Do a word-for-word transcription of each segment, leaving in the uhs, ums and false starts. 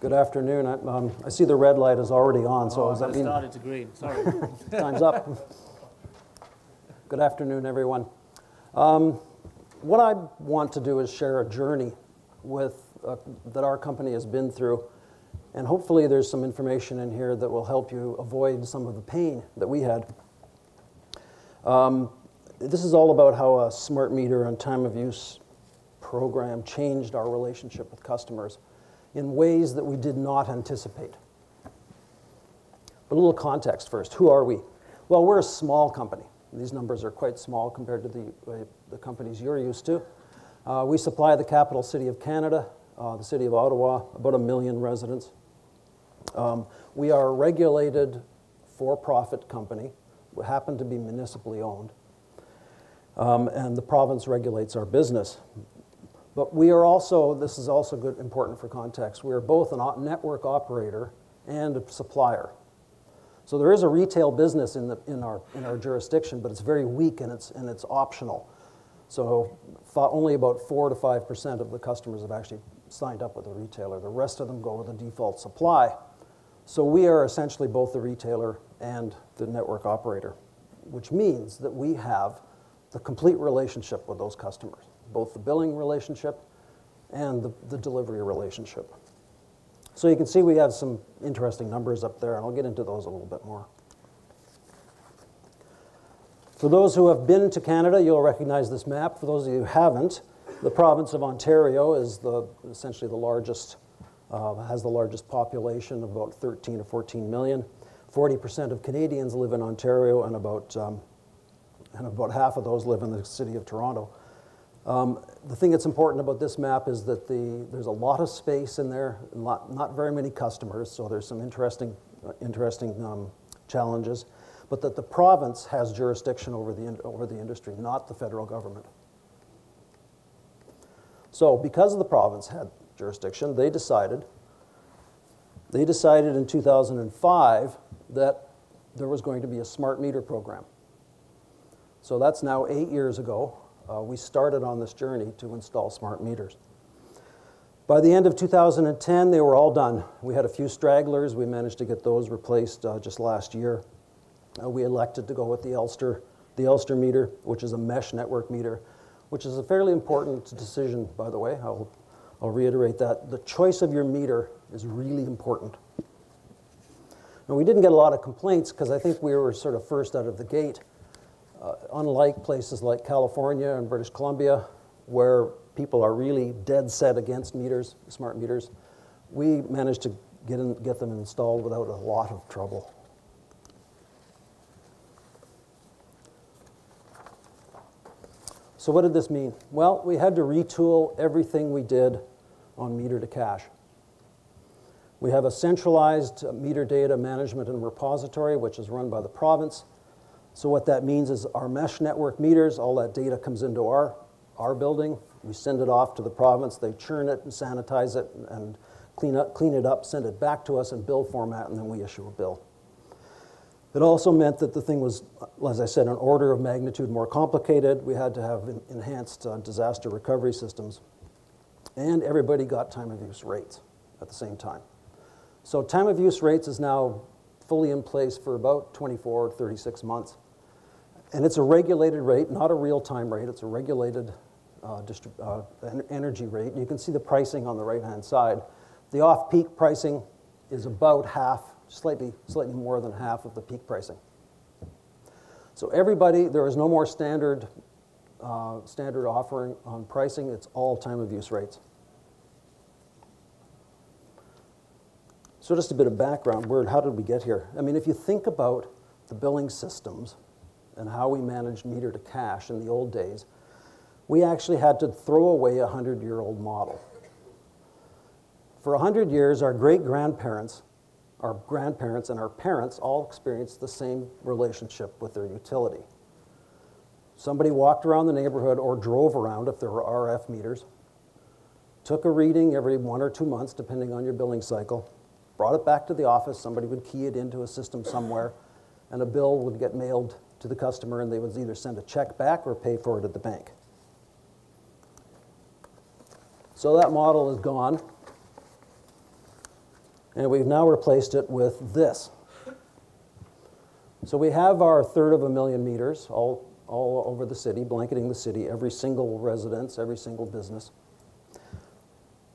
Good afternoon. I, um, I see the red light is already on, so oh, does that mean? I started to green, sorry. Time's up. Good afternoon, everyone. Um, what I want to do is share a journey with, uh, that our company has been through, and hopefully there's some information in here that will help you avoid some of the pain that we had. Um, this is all about how a smart meter and time of use program changed our relationship with customers in ways that we did not anticipate. But a little context first. Who are we? Well, we're a small company. These numbers are quite small compared to the, uh, the companies you're used to. Uh, we supply the capital city of Canada, uh, the city of Ottawa, about a million residents. Um, we are a regulated for-profit company. We happen to be municipally owned. Um, and the province regulates our business. But we are also, this is also good, important for context, we are both a network operator and a supplier. So there is a retail business in, the, in, our, in our jurisdiction, but it's very weak and it's, and it's optional. So only about four to five percent of the customers have actually signed up with a retailer. The rest of them go with a default supply. So we are essentially both the retailer and the network operator, which means that we have the complete relationship with those customers, both the billing relationship and the, the delivery relationship. So you can see we have some interesting numbers up there, and I'll get into those a little bit more. For those who have been to Canada, you'll recognize this map. For those of you who haven't, the province of Ontario is the, essentially the largest, uh, has the largest population of about thirteen to fourteen million. forty percent of Canadians live in Ontario, and about, um, and about half of those live in the city of Toronto. Um, the thing that's important about this map is that the, there's a lot of space in there, lot, not very many customers, so there's some interesting, uh, interesting um, challenges, but that the province has jurisdiction over the, over the industry, not the federal government. So because the province had jurisdiction, they decided, they decided in two thousand five that there was going to be a smart meter program. So that's now eight years ago. Uh, we started on this journey to install smart meters. By the end of two thousand ten, they were all done. We had a few stragglers. We managed to get those replaced uh, just last year. Uh, we elected to go with the Elster, the Elster meter, which is a mesh network meter, which is a fairly important decision, by the way. I'll, I'll reiterate that. The choice of your meter is really important. Now, we didn't get a lot of complaints because I think we were sort of first out of the gate. Uh, unlike places like California and British Columbia, where people are really dead set against meters, smart meters, we managed to get, in, get them installed without a lot of trouble. So what did this mean? Well, we had to retool everything we did on meter to cash. We have a centralized meter data management and repository, which is run by the province. So what that means is our mesh network meters, all that data comes into our, our building. We send it off to the province. They churn it and sanitize it and clean, up, clean it up, send it back to us in bill format, and then we issue a bill. It also meant that the thing was, as I said, an order of magnitude more complicated. We had to have enhanced uh, disaster recovery systems. And everybody got time of use rates at the same time. So time of use rates is now fully in place for about twenty-four or thirty-six months. And it's a regulated rate, not a real-time rate. It's a regulated uh, uh, en energy rate. You can see the pricing on the right-hand side. The off-peak pricing is about half, slightly, slightly more than half of the peak pricing. So everybody, there is no more standard, uh, standard offering on pricing. It's all time-of-use rates. So just a bit of background, where, how did we get here? I mean, if you think about the billing systems and how we managed meter to cash in the old days, we actually had to throw away a hundred-year-old model. For a hundred years, our great-grandparents, our grandparents, and our parents all experienced the same relationship with their utility. Somebody walked around the neighborhood or drove around if there were R F meters, took a reading every one or two months, depending on your billing cycle, brought it back to the office, somebody would key it into a system somewhere, and a bill would get mailed to the customer, and they would either send a check back or pay for it at the bank. So that model is gone. and we've now replaced it with this. So we have our third of a million meters all, all over the city, blanketing the city, every single residence, every single business.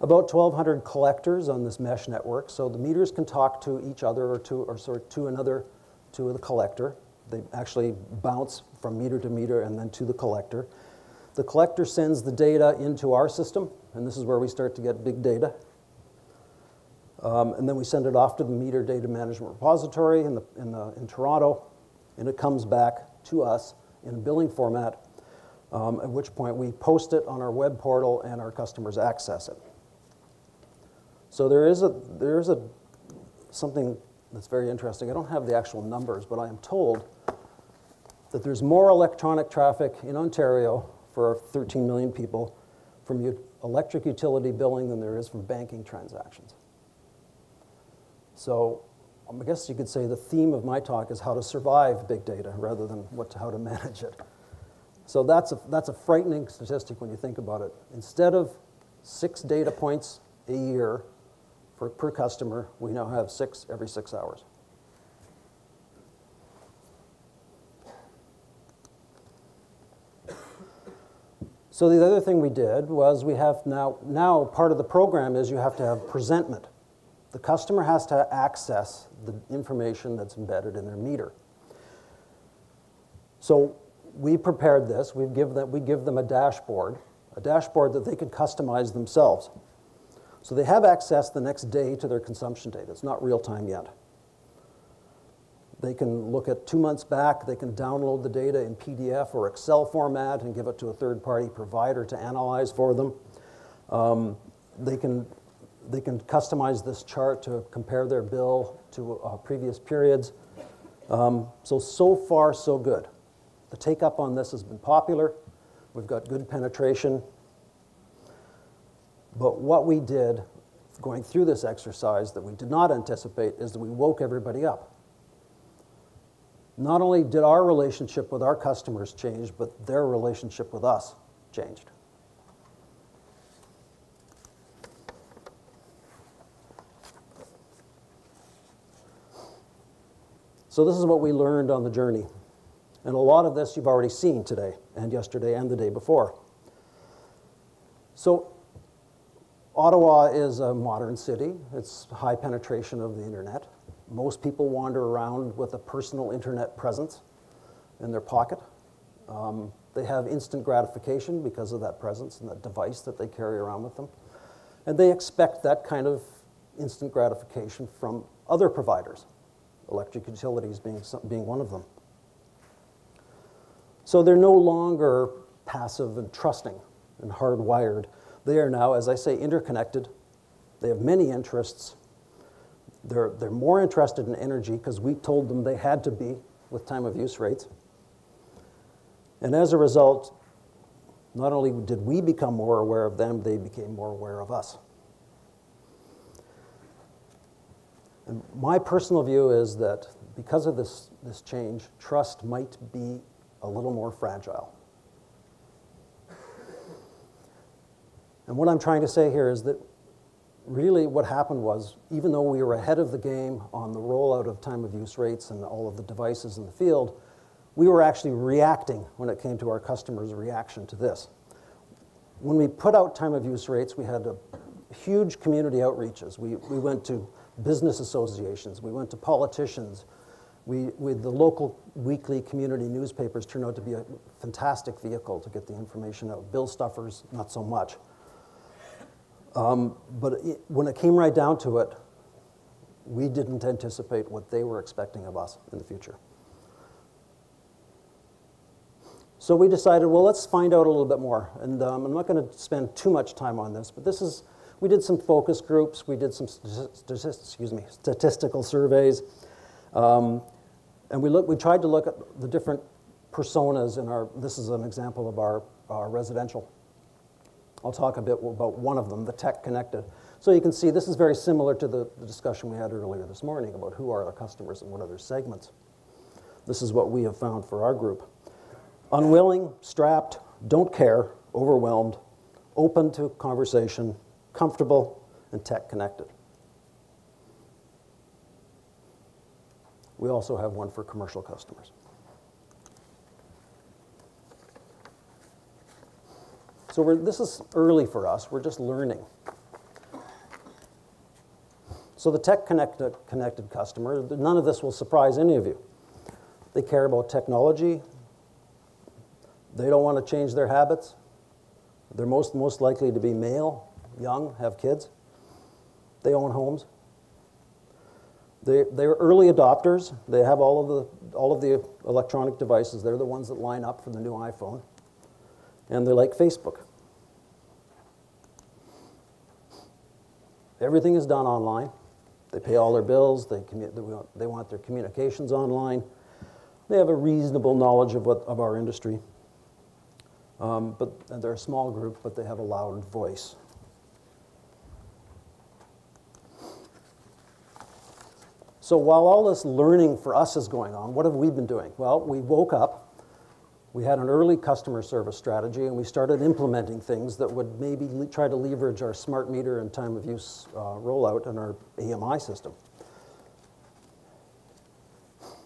About twelve hundred collectors on this mesh network, so the meters can talk to each other or to, or sort of to another, to the collector. They actually bounce from meter to meter and then to the collector. The collector sends the data into our system, and this is where we start to get big data. Um, and then we send it off to the Meter Data Management Repository in, the, in, the, in Toronto, and it comes back to us in a billing format, um, at which point we post it on our web portal and our customers access it. So there is, a, there is a, something that's very interesting. I don't have the actual numbers, but I am told that there's more electronic traffic in Ontario for thirteen million people from electric utility billing than there is from banking transactions. So um, I guess you could say the theme of my talk is how to survive big data rather than what to, how to manage it. So that's a, that's a frightening statistic when you think about it. Instead of six data points a year for, per customer, we now have six every six hours. So the other thing we did was we have now, now part of the program is you have to have presentment. The customer has to access the information that's embedded in their meter. So we prepared this. We give them, we give them a dashboard, a dashboard that they can customize themselves. So they have access the next day to their consumption data. It's not real time yet. They can look at two months back. They can download the data in P D F or Excel format and give it to a third-party provider to analyze for them. Um, they can They can customize this chart to compare their bill to uh, previous periods. Um, so, so far, so good. The take-up on this has been popular. We've got good penetration. But what we did going through this exercise that we did not anticipate is that we woke everybody up. Not only did our relationship with our customers change, but their relationship with us changed. So this is what we learned on the journey. And a lot of this you've already seen today and yesterday and the day before. So Ottawa is a modern city. It's high penetration of the internet. Most people wander around with a personal internet presence in their pocket. Um, they have instant gratification because of that presence and that device that they carry around with them. And they expect that kind of instant gratification from other providers. Electric utilities being, being one of them. So they're no longer passive and trusting and hardwired. They are now, as I say, interconnected. They have many interests. They're, they're more interested in energy because we told them they had to be with time of use rates. And as a result, not only did we become more aware of them, they became more aware of us. And my personal view is that because of this, this change, trust might be a little more fragile. And what I'm trying to say here is that really what happened was, even though we were ahead of the game on the rollout of time of use rates and all of the devices in the field, we were actually reacting when it came to our customers' reaction to this. When we put out time of use rates, we had a huge community outreaches. We, we went to business associations, we went to politicians, we, we, the local weekly community newspapers turned out to be a fantastic vehicle to get the information out. Bill stuffers, not so much. Um, but it, when it came right down to it, we didn't anticipate what they were expecting of us in the future. So we decided, well, let's find out a little bit more. And um, I'm not going to spend too much time on this, but this is we did some focus groups. We did some statistics, excuse me, statistical surveys, um, and we looked. We tried to look at the different personas in our. This is an example of our, our residential. I'll talk a bit about one of them, the tech connected. So you can see this is very similar to the, the discussion we had earlier this morning about who are our customers and what are their segments. This is what we have found for our group: unwilling, strapped, don't care, overwhelmed, open to conversation, comfortable, and tech connected. We also have one for commercial customers. So we're, this is early for us. We're just learning. So the tech-connected connected customer, none of this will surprise any of you. They care about technology. They don't want to change their habits. They're most, most likely to be male, young, have kids. They own homes. They, they're early adopters. They have all of, the, all of the electronic devices. They're the ones that line up for the new iPhone. And they're like Facebook. Everything is done online. They pay all their bills. They, commu they want their communications online. They have a reasonable knowledge of, what, of our industry. Um, but and they're a small group, but they have a loud voice. So while all this learning for us is going on, what have we been doing? Well, we woke up, we had an early customer service strategy, and we started implementing things that would maybe try to leverage our smart meter and time of use uh, rollout and our A M I system.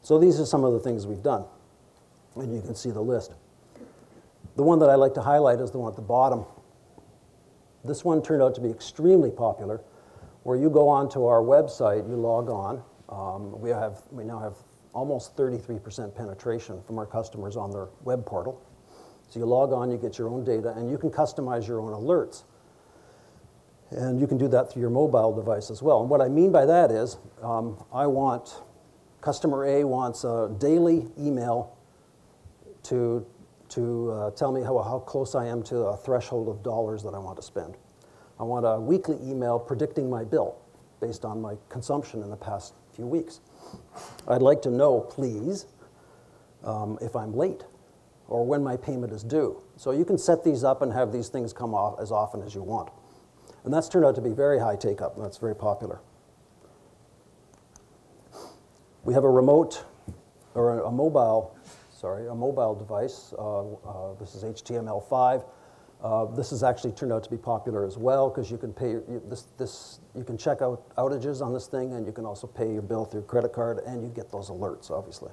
So these are some of the things we've done, and you can see the list. The one that I like to highlight is the one at the bottom. This one turned out to be extremely popular, where you go onto our website, you log on. Um, we, have, we now have almost thirty-three percent penetration from our customers on their web portal. So you log on, you get your own data, and you can customize your own alerts. And you can do that through your mobile device as well. And what I mean by that is, um, I want, customer A wants a daily email to, to uh, tell me how, how close I am to a threshold of dollars that I want to spend. I want a weekly email predicting my bill based on my consumption in the past few weeks. I'd like to know, please, um, if I'm late or when my payment is due. So you can set these up and have these things come off as often as you want. And that's turned out to be very high take-up, and that's very popular. We have a remote, or a mobile, sorry, a mobile device. Uh, uh, this is H T M L five. Uh, this has actually turned out to be popular as well, because you can pay your, you, this, this, you can check out outages on this thing, and you can also pay your bill through credit card, and you get those alerts, obviously.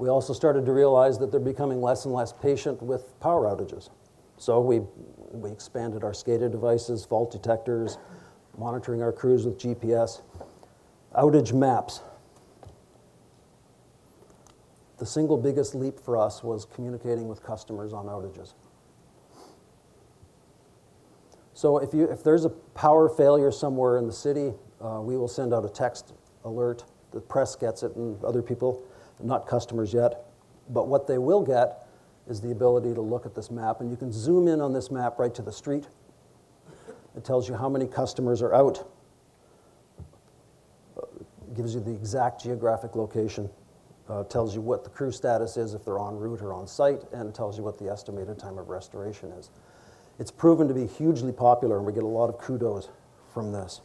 We also started to realize that they're becoming less and less patient with power outages. So we, we expanded our SCADA devices, fault detectors, monitoring our crews with G P S, outage maps. The single biggest leap for us was communicating with customers on outages. So if, you, if there's a power failure somewhere in the city, uh, we will send out a text alert. The press gets it and other people, not customers yet. But what they will get is the ability to look at this map. And you can zoom in on this map right to the street. It tells you how many customers are out. It gives you the exact geographic location. Uh, tells you what the crew status is if they're en route or on site, and it tells you what the estimated time of restoration is. It's proven to be hugely popular, and we get a lot of kudos from this.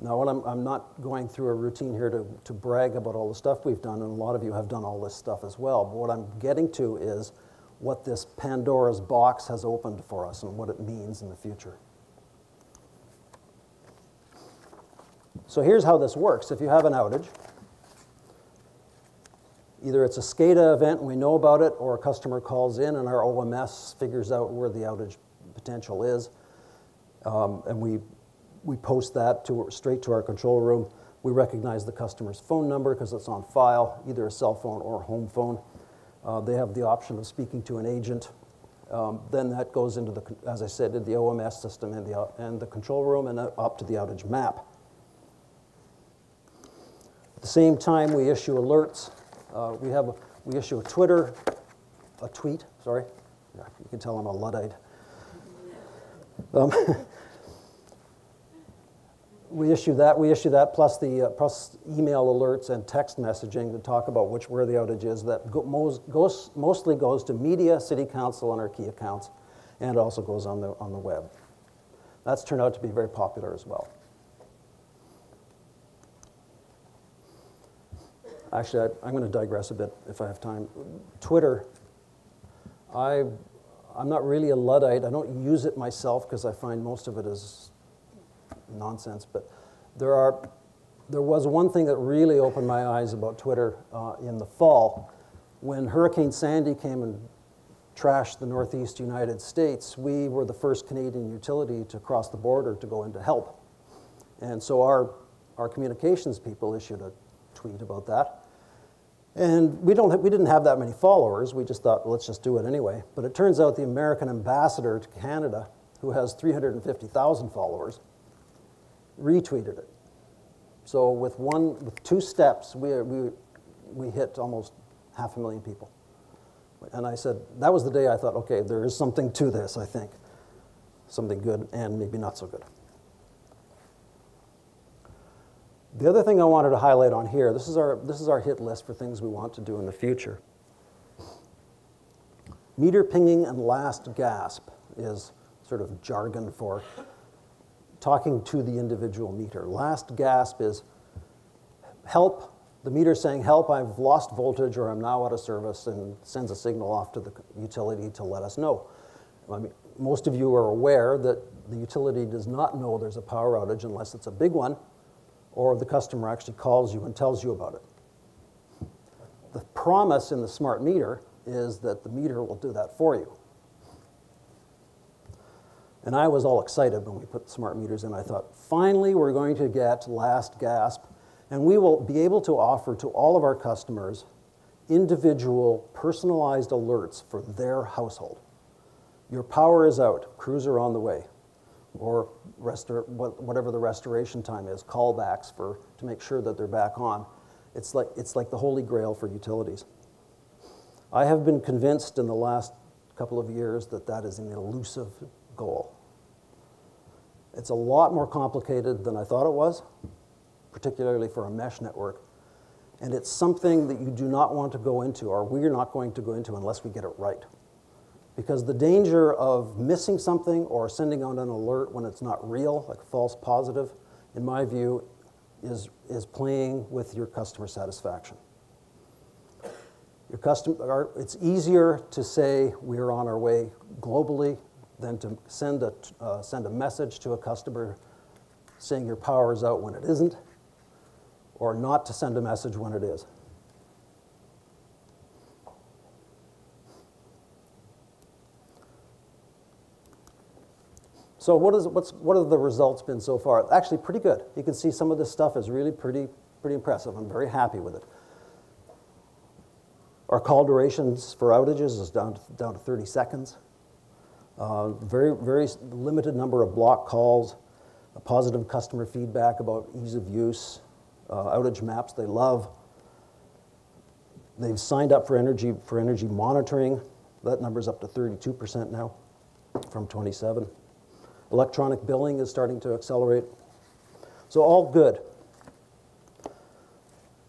Now, what I'm, I'm not going through a routine here to, to brag about all the stuff we've done, and a lot of you have done all this stuff as well, but what I'm getting to is what this Pandora's box has opened for us and what it means in the future. So here's how this works. If you have an outage, either it's a SCADA event and we know about it, or a customer calls in and our O M S figures out where the outage potential is, um, and we, we post that to, straight to our control room. We recognize the customer's phone number because it's on file, either a cell phone or a home phone. Uh, they have the option of speaking to an agent. Um, then that goes into, the, as I said, the O M S system and the, and the control room and up to the outage map. At the same time, we issue alerts. Uh, we, have a, we issue a Twitter, a tweet, sorry. Yeah, you can tell I'm a Luddite. Um, We issue that, we issue that plus the uh, plus email alerts and text messaging to talk about which where the outage is. That go, most, goes, mostly goes to media, city council, and our key accounts, and it also goes on the, on the web. That's turned out to be very popular as well. Actually, I, I'm going to digress a bit if I have time. Twitter, I, I'm not really a Luddite. I don't use it myself because I find most of it is nonsense. But there are, there was one thing that really opened my eyes about Twitter uh, in the fall. When Hurricane Sandy came and trashed the Northeast United States, we were the first Canadian utility to cross the border to go in to help. And so our, our communications people issued a tweet about that. And we, don't, we didn't have that many followers. We just thought, well, let's just do it anyway. But it turns out the American ambassador to Canada, who has three hundred fifty thousand followers, retweeted it. So with, one, with two steps, we, we, we hit almost half a million people. And I said, that was the day I thought, okay, there is something to this, I think. Something good and maybe not so good. The other thing I wanted to highlight on here, this is our, this is our hit list for things we want to do in the future. Meter pinging and last gasp is sort of jargon for talking to the individual meter. Last gasp is help, the meter saying, help, I've lost voltage or I'm now out of service, and sends a signal off to the utility to let us know. I mean, most of you are aware that the utility does not know there's a power outage unless it's a big one, or the customer actually calls you and tells you about it. The promise in the smart meter is that the meter will do that for you. And I was all excited when we put smart meters in. I thought, finally, we're going to get last gasp, and we will be able to offer to all of our customers individual personalized alerts for their household. Your power is out, crews are on the way, or restor- whatever the restoration time is, callbacks for, to make sure that they're back on. It's like, it's like the holy grail for utilities. I have been convinced in the last couple of years that that is an elusive goal. It's a lot more complicated than I thought it was, particularly for a mesh network. And it's something that you do not want to go into, or we're not going to go into unless we get it right. Because the danger of missing something or sending out an alert when it's not real, like a false positive, in my view, is, is playing with your customer satisfaction. Your customer, it's easier to say we're on our way globally than to send a, uh, send a message to a customer saying your power is out when it isn't, or not to send a message when it is. So what, is, what's, what have the results been so far? Actually, pretty good. You can see some of this stuff is really pretty, pretty impressive. I'm very happy with it. Our call durations for outages is down to, down to thirty seconds. Uh, very, very limited number of block calls, a positive customer feedback about ease of use, uh, outage maps they love. They've signed up for energy, for energy monitoring. That number's up to thirty-two percent now from twenty-seven. Electronic billing is starting to accelerate. So all good.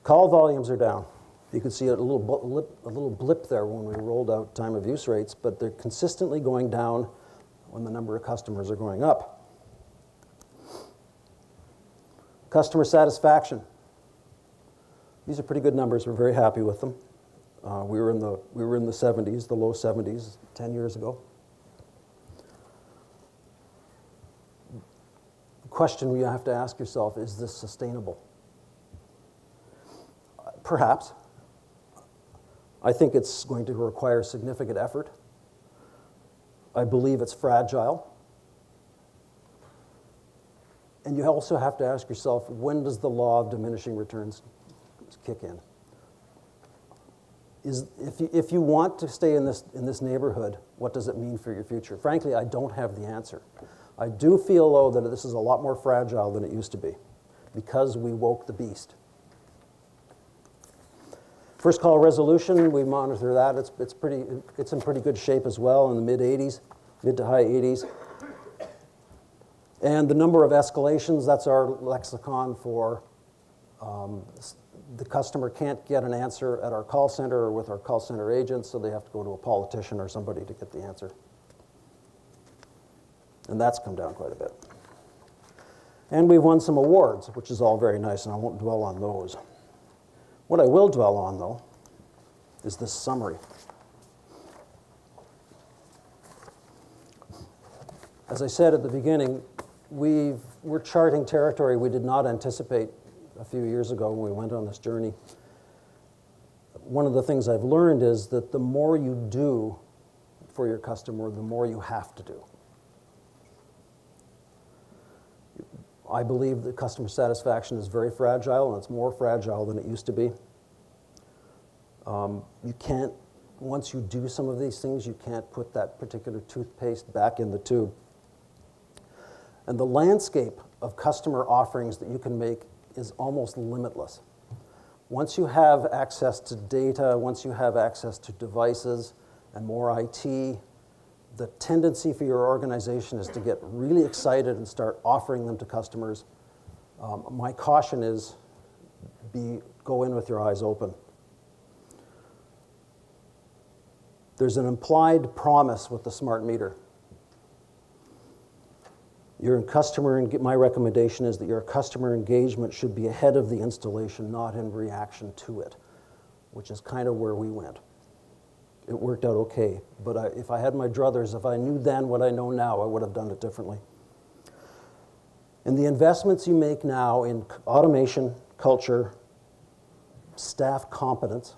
Call volumes are down. You can see a little blip, a little blip there when we rolled out time of use rates, but they're consistently going down when the number of customers are going up. Customer satisfaction. These are pretty good numbers. We're very happy with them. Uh, we were in the, we were in the seventies, the low seventies, ten years ago. Question you have to ask yourself, is this sustainable? Perhaps. I think it's going to require significant effort. I believe it's fragile. And you also have to ask yourself, when does the law of diminishing returns kick in? Is, if you, if you want to stay in this, in this neighborhood, what does it mean for your future? Frankly, I don't have the answer. I do feel, though, that this is a lot more fragile than it used to be because we woke the beast. First call resolution, we monitor that. It's, it's, pretty, it's in pretty good shape as well in the mid eighties, mid to high eighties. And the number of escalations, that's our lexicon for um, the customer can't get an answer at our call center or with our call center agents, so they have to go to a politician or somebody to get the answer. And that's come down quite a bit. And we've won some awards, which is all very nice, and I won't dwell on those. What I will dwell on, though, is this summary. as I said at the beginning, we've, we're charting territory we did not anticipate a few years ago when we went on this journey. One of the things I've learned is that the more you do for your customer, the more you have to do. I believe that customer satisfaction is very fragile, and it's more fragile than it used to be. Um, you can't, once you do some of these things, you can't put that particular toothpaste back in the tube. And the landscape of customer offerings that you can make is almost limitless. Once you have access to data, once you have access to devices and more I T, the tendency for your organization is to get really excited and start offering them to customers. Um, my caution is be, go in with your eyes open. There's an implied promise with the smart meter. Your customer, my recommendation is that your customer engagement should be ahead of the installation, not in reaction to it, which is kind of where we went. It worked out okay, but I, if I had my druthers, if I knew then what I know now, I would have done it differently. And the investments you make now in automation, culture, staff competence,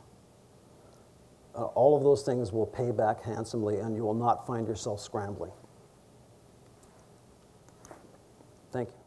uh, all of those things will pay back handsomely, and you will not find yourself scrambling. Thank you.